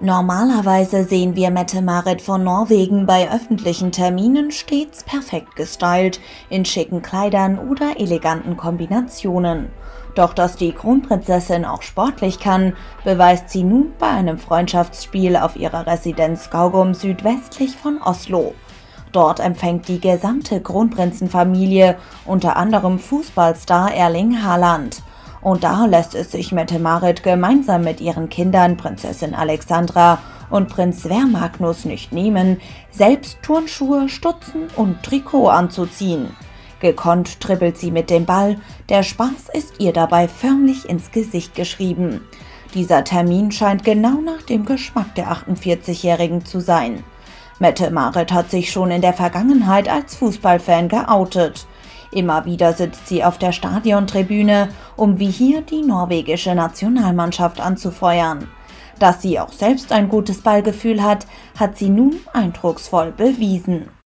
Normalerweise sehen wir Mette-Marit von Norwegen bei öffentlichen Terminen stets perfekt gestylt, in schicken Kleidern oder eleganten Kombinationen. Doch dass die Kronprinzessin auch sportlich kann, beweist sie nun bei einem Freundschaftsspiel auf ihrer Residenz Gaugum südwestlich von Oslo. Dort empfängt die gesamte Kronprinzenfamilie unter anderem Fußballstar Erling Haaland. Und da lässt es sich Mette-Marit gemeinsam mit ihren Kindern Prinzessin Alexandra und Prinz Sverre Magnus nicht nehmen, selbst Turnschuhe, Stutzen und Trikot anzuziehen. Gekonnt dribbelt sie mit dem Ball, der Spaß ist ihr dabei förmlich ins Gesicht geschrieben. Dieser Termin scheint genau nach dem Geschmack der 48-Jährigen zu sein. Mette-Marit hat sich schon in der Vergangenheit als Fußballfan geoutet. Immer wieder sitzt sie auf der Stadiontribüne, um wie hier die norwegische Nationalmannschaft anzufeuern. Dass sie auch selbst ein gutes Ballgefühl hat, hat sie nun eindrucksvoll bewiesen.